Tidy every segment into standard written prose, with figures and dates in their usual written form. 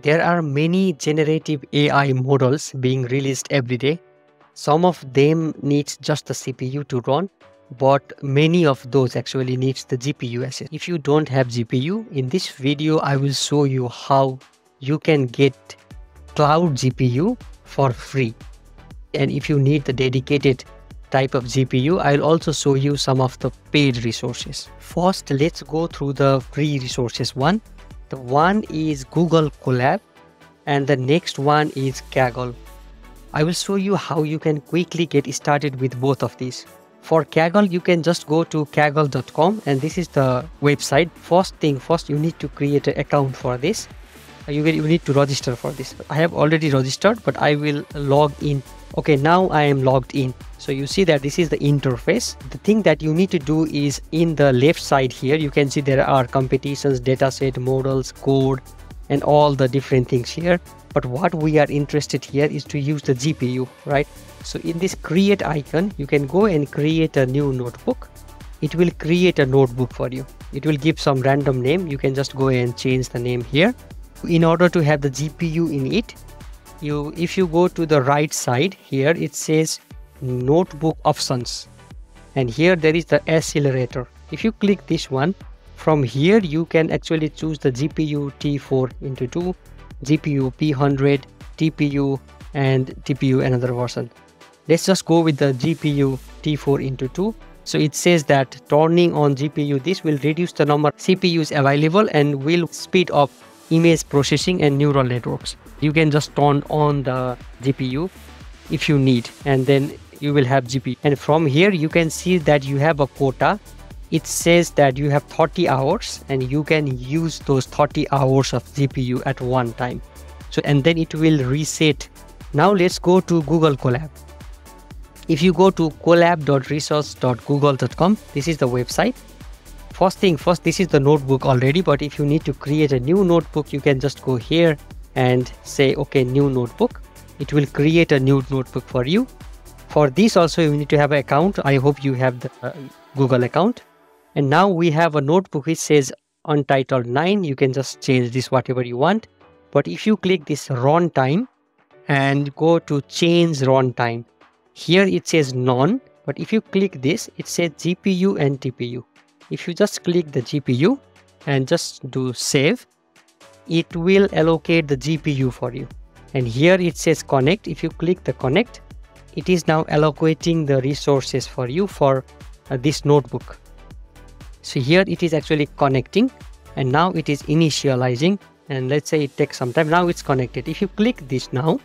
There are many generative AI models being released every day. Some of them needs just the CPU to run, but many of those actually needs the GPU asset. If you don't have GPU, in this video I will show you how you can get cloud GPU for free. And if you need the dedicated type of GPU, I'll also show you some of the paid resources. First, let's go through the free resources one. The one is Google Colab and the next one is Kaggle. I will show you how you can quickly get started with both of these. For Kaggle, you can just go to kaggle.com and this is the website. First thing first, you need to create an account for this. You need to register for this. I have already registered, but I will log in. Okay, now I am logged in. So you see that this is the interface. The thing that you need to do is in the left side here, you can see there are competitions, dataset, models, code, and all the different things here. But what we are interested here is to use the GPU, right? So in this create icon, you can go and create a new notebook. It will create a notebook for you. It will give some random name. You can just go and change the name here. In order to have the GPU in it, if you go to the right side here, it says notebook options, and here there is the accelerator. If you click this one, from here you can actually choose the GPU T4 into 2, GPU P100, TPU, and TPU another version. Let's just go with the GPU T4 into 2. So it says that turning on GPU, this will reduce the number of CPUs available and will speed up image processing and neural networks. You can just turn on the GPU if you need, and then you will have GPU. And from here you can see that you have a quota. It says that you have 30 hours and you can use those 30 hours of GPU at one time. So, and then it will reset. Now let's go to Google Colab. If you go to collab.resource.google.com, this is the website. First thing first, this is the notebook already, but if you need to create a new notebook, you can just go here and say, okay, new notebook. It will create a new notebook for you. For this also, you need to have an account. I hope you have the Google account. And now we have a notebook which says Untitled 9. You can just change this whatever you want. But if you click this run time and go to change run time, here it says none. But if you click this, it says GPU and TPU. If you just click the GPU and just do save, it will allocate the GPU for you. And here it says connect. If you click the connect, it is now allocating the resources for you for this notebook. So here it is actually connecting, and now it is initializing, and let's say it takes some time. Now it's connected. If you click this now,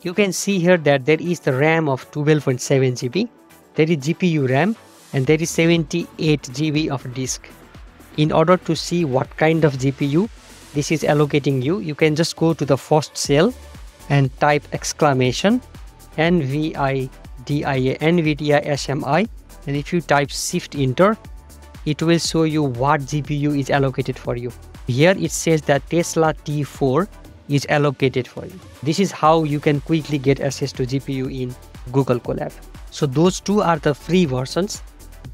you can see here that there is the RAM of 12.7 GB. There is GPU RAM. And there is 78 GB of disk. In order to see what kind of GPU this is allocating you, you can just go to the first cell and type exclamation NVIDIA SMI, and if you type shift enter, it will show you what GPU is allocated for you. Here it says that Tesla T4 is allocated for you. This is how you can quickly get access to GPU in Google Colab. So those two are the free versions.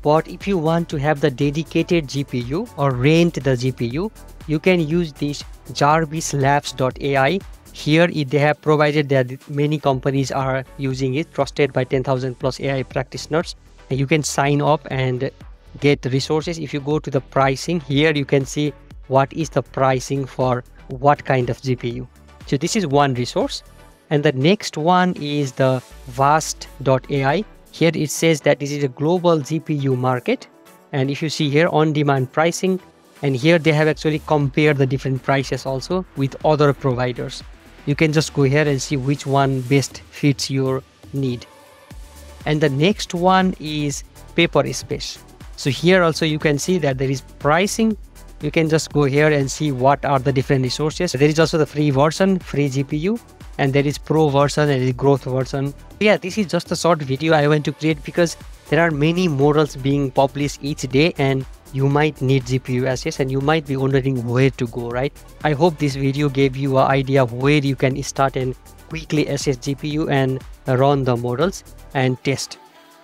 But if you want to have the dedicated GPU or rent the GPU, you can use this JarvisLabs.ai. Here they have provided that many companies are using it, trusted by 10,000 plus AI practitioners. And you can sign up and get resources. If you go to the pricing here, you can see what is the pricing for what kind of GPU. So this is one resource. And the next one is the Vast.ai. Here it says that this is a global GPU market, and if you see here on-demand pricing, and here they have actually compared the different prices also with other providers. You can just go here and see which one best fits your need. And the next one is Paperspace. So here also you can see that there is pricing. You can just go here and see what are the different resources. There is also the free version, free GPU. And there is pro version and growth version. Yeah, this is just a short video I want to create because there are many models being published each day and you might need GPU access and you might be wondering where to go, right? I hope this video gave you an idea of where you can start and quickly access GPU and run the models and test.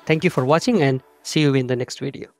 Thank you for watching and see you in the next video.